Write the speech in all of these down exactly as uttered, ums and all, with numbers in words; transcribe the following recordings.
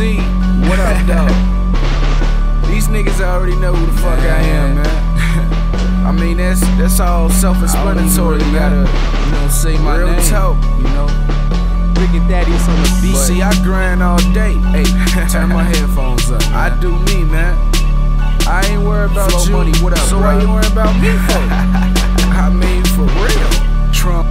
Boosie. What up, though? These niggas already know who the fuck yeah, I am, man. man. I mean, that's that's all self-explanatory. Really you gotta, you know, say my real name. Talk, you know. Ricky Daddy's on the beat. See, I grind all day. Hey, turn my headphones up. Man. I do me, man. I ain't worried about Flow you. Money, what up, so bro? Why you worried about me for? I mean, for real, Trump.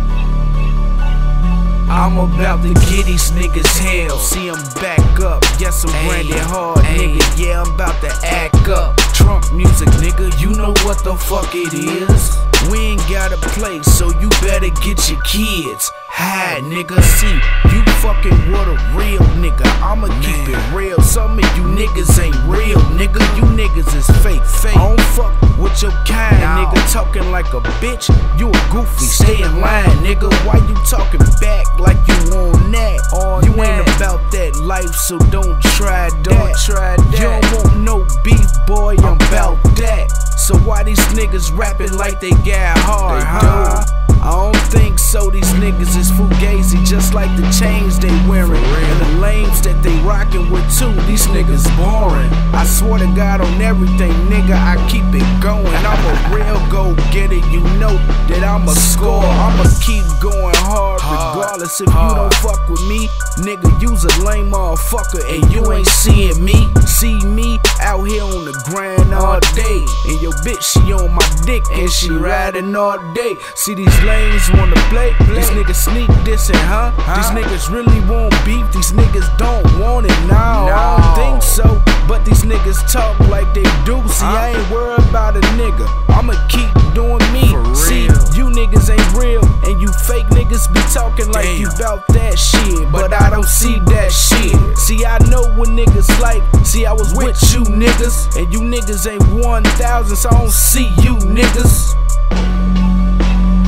I'm about to get these niggas hell. See them back up, yes I'm branded hard, nigga. Yeah, I'm about to act up. Trump music, nigga, you know what the fuck it is. We ain't got a place, so you better get your kids. Hide, nigga, see, you fucking what a real nigga. I'ma keep it real, some of you niggas ain't real, nigga. You niggas is fake, fake. I don't fuck with your kind, nigga. Talking like a bitch, you a goofy, stay in line, nigga. Why you talking back like you on that? All you ain't about that life, so don't try that. Don't try that. You don't want no beef, boy. I'm about that. So why these niggas rapping like they got hard, huh? I don't think so. These niggas is fugazi, just like the chains they wearing and the lames that they rocking with too. These niggas boring. I swear to God on everything, nigga, I keep it going. I'm a real go-getter, you know that I'm a score. I'ma keep going hard regardless if you don't fuck with me, nigga. You's a lame motherfucker and you ain't seeing me. See me out here on the grind all day, and your bitch she on my dick and she riding all day. See these lanes wanna play, these niggas sneak dissing, huh? These niggas really want beef, these niggas don't want it now. No. I don't think so, but these niggas talk like they do. See, huh? I ain't worried about a nigga, I'ma keep doing me. See, you niggas ain't real, and you fake niggas be talking like Damn. you bout that shit, but I don't see that shit. See, I know what niggas like. See, I was with you niggas, and you niggas ain't one thousand, so I don't see you niggas.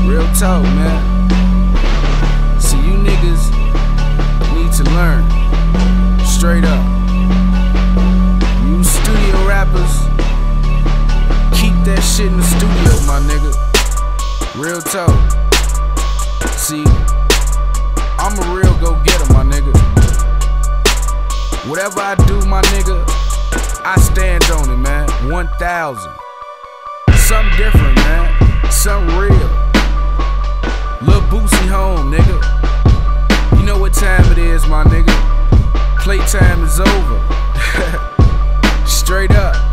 Real talk, man. See, you niggas need to learn. Straight up. You studio rappers, keep that shit in the studio, my nigga. Real talk. See, I'm a real go-getter, my nigga. Whatever I do, my nigga, I stand on it, man. one thousand. Something different, man. Something real. Lil' Boosie home, nigga. You know what time it is, my nigga. Playtime is over. Straight up.